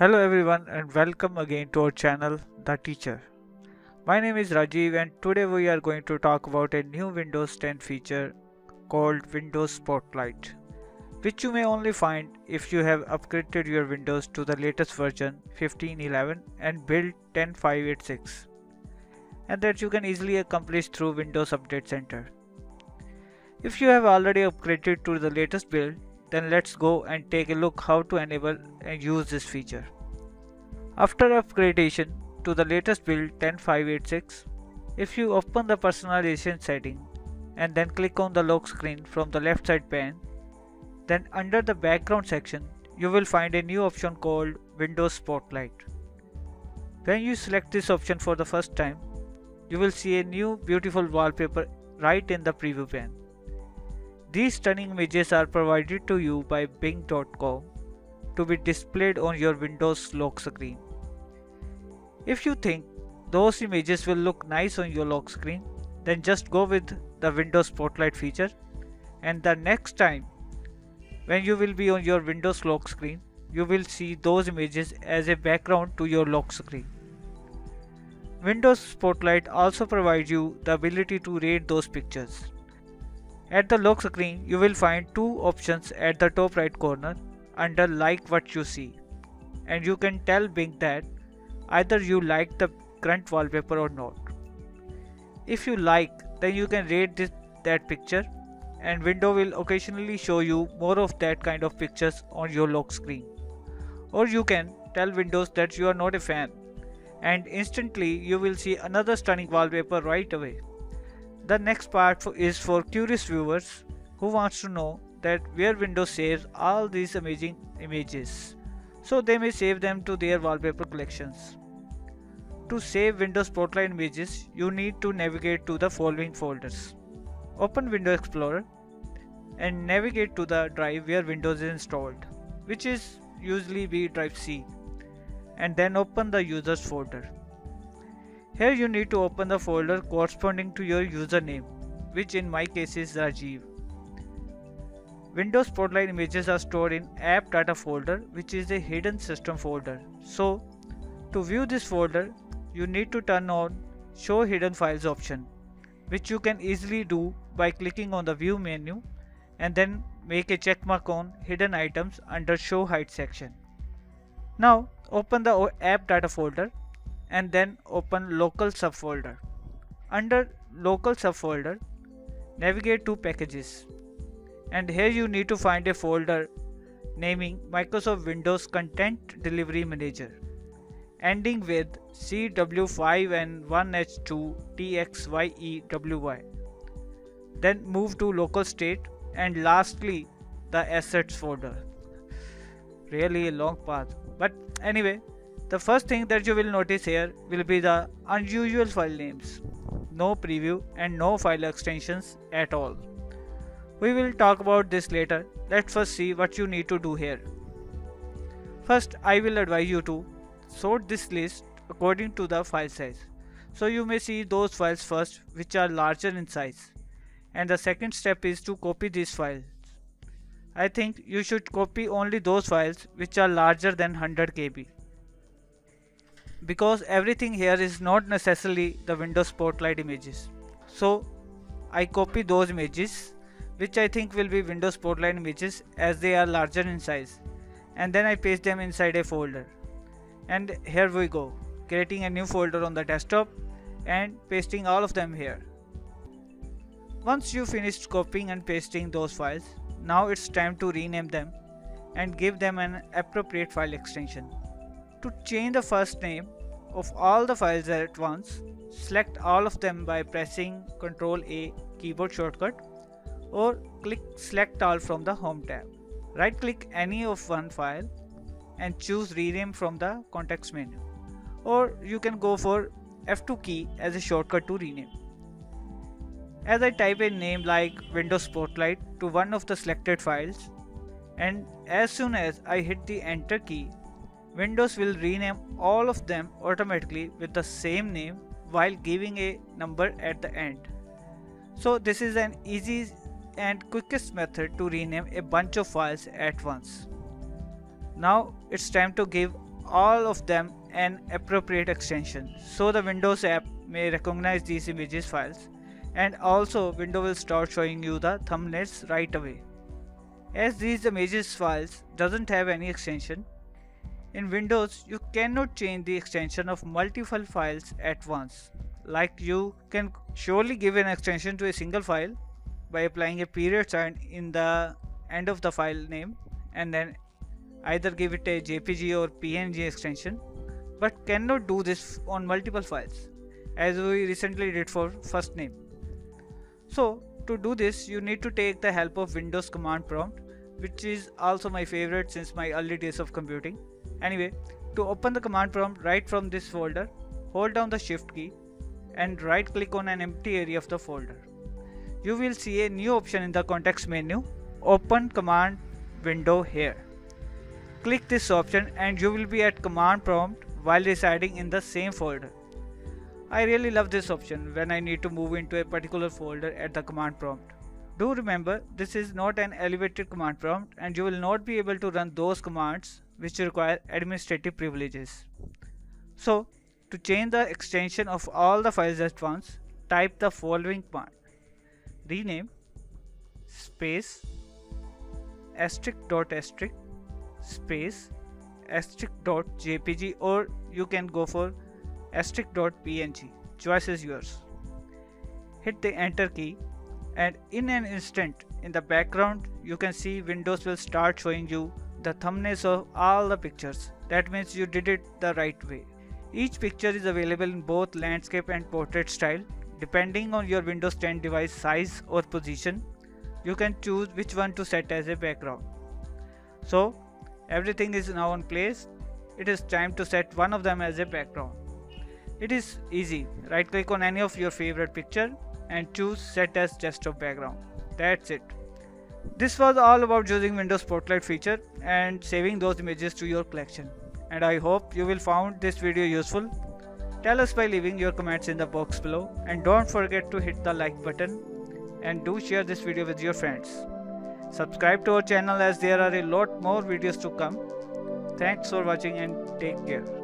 Hello everyone and welcome again to our channel, The Teacher. My name is Rajiv and today we are going to talk about a new Windows 10 feature called Windows Spotlight, which you may only find if you have upgraded your Windows to the latest version 15.11 and Build 10586, and that you can easily accomplish through Windows Update Center. If you have already upgraded to the latest build, then let's go and take a look how to enable and use this feature. After upgradation to the latest build 10586, if you open the personalization setting and then click on the lock screen from the left side pane, then under the background section you will find a new option called Windows Spotlight. When you select this option for the first time, you will see a new beautiful wallpaper right in the preview pane. These stunning images are provided to you by Bing.com to be displayed on your Windows lock screen. If you think those images will look nice on your lock screen, then just go with the Windows Spotlight feature, and the next time when you will be on your Windows lock screen, you will see those images as a background to your lock screen. Windows Spotlight also provides you the ability to rate those pictures. At the lock screen, you will find two options at the top right corner under like what you see, and you can tell Bing that either you like the current wallpaper or not. If you like, then you can rate that picture, and Windows will occasionally show you more of that kind of pictures on your lock screen. Or you can tell Windows that you are not a fan, and instantly you will see another stunning wallpaper right away. The next part is for curious viewers who wants to know that where Windows saves all these amazing images, so they may save them to their wallpaper collections. To save Windows Spotlight images, you need to navigate to the following folders. Open Windows Explorer and navigate to the drive where Windows is installed, which is usually drive C, and then open the users folder. Here you need to open the folder corresponding to your username, which in my case is Rajiv. Windows Spotlight images are stored in App Data folder, which is a hidden system folder. So to view this folder, you need to turn on Show Hidden Files option, which you can easily do by clicking on the View menu and then make a checkmark on Hidden Items under Show Hide section. Now open the App Data folder and then open Local subfolder. Under Local subfolder, navigate to Packages, and here you need to find a folder naming Microsoft Windows Content Delivery Manager, ending with CW5N1H2TXYEWY. Then move to Local state and lastly the Assets folder. Really a long path, but anyway, the first thing that you will notice here will be the unusual file names, no preview and no file extensions at all. We will talk about this later. Let's first see what you need to do here. First, I will advise you to sort this list according to the file size. So you may see those files first which are larger in size, and the second step is to copy these files. I think you should copy only those files which are larger than 100 KB. Because everything here is not necessarily the Windows Spotlight images, so I copy those images which I think will be Windows Spotlight images as they are larger in size, and then I paste them inside a folder. And here we go, creating a new folder on the desktop and pasting all of them here. Once you finished copying and pasting those files, now it's time to rename them and give them an appropriate file extension. To change the first name of all the files at once, select all of them by pressing Ctrl A keyboard shortcut, or click Select All from the Home tab. Right click any of one file and choose Rename from the context menu, or you can go for F2 key as a shortcut to rename. As I type a name like Windows Spotlight to one of the selected files, and as soon as I hit the Enter key, Windows will rename all of them automatically with the same name while giving a number at the end. So this is an easy and quickest method to rename a bunch of files at once. Now it's time to give all of them an appropriate extension, so the Windows app may recognize these images files, and also Windows will start showing you the thumbnails right away. As these images files doesn't have any extension, in Windows you cannot change the extension of multiple files at once. Like you can surely give an extension to a single file by applying a period sign in the end of the file name and then either give it a JPG or PNG extension, but cannot do this on multiple files as we recently did for first name. So to do this you need to take the help of Windows command prompt, which is also my favorite since my early days of computing. Anyway, to open the command prompt right from this folder, hold down the shift key and right click on an empty area of the folder. You will see a new option in the context menu, open command window here. Click this option and you will be at command prompt while residing in the same folder. I really love this option when I need to move into a particular folder at the command prompt. Do remember, this is not an elevated command prompt and you will not be able to run those commands which require administrative privileges. So to change the extension of all the files at once, type the following command: rename space asterisk space asterisk.jpg, or you can go for asterisk.png, choice is yours. Hit the enter key and in an instant in the background you can see Windows will start showing you the thumbnails of all the pictures. That means you did it the right way. Each picture is available in both landscape and portrait style. Depending on your Windows 10 device size or position, you can choose which one to set as a background. So everything is now in place. It is time to set one of them as a background. It is easy. Right click on any of your favorite picture and choose set as desktop background. That's it. This was all about using Windows Spotlight feature and saving those images to your collection. And I hope you will find this video useful. Tell us by leaving your comments in the box below, and don't forget to hit the like button and do share this video with your friends. Subscribe to our channel as there are a lot more videos to come. Thanks for watching and take care.